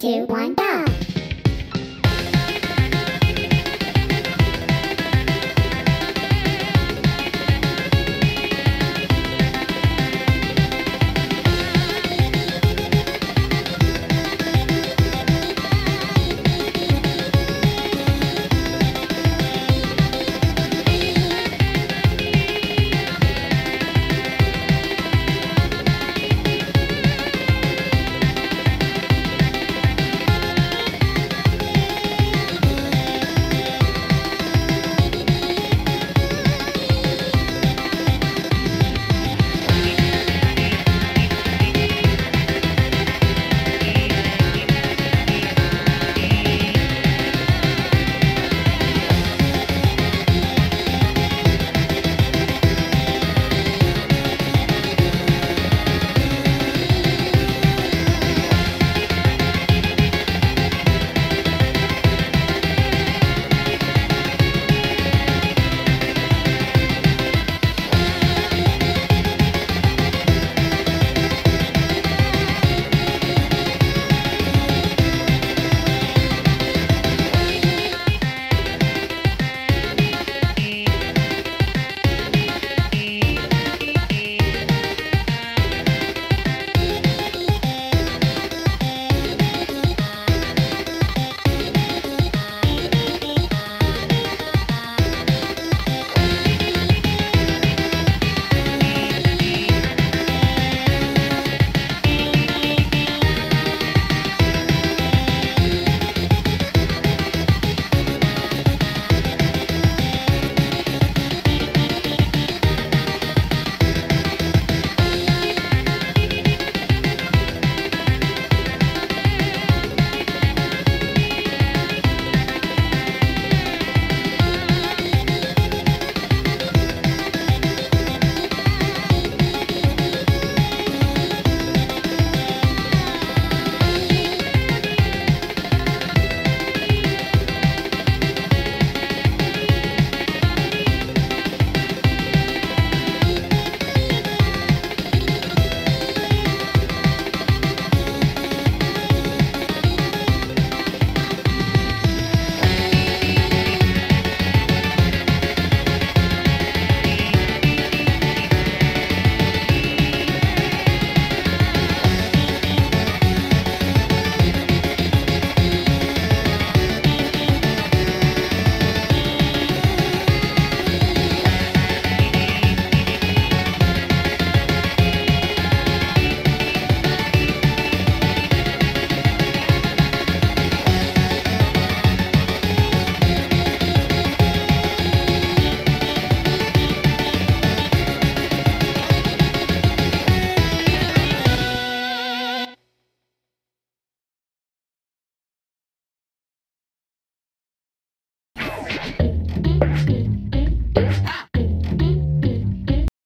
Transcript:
3, 2, 1, go!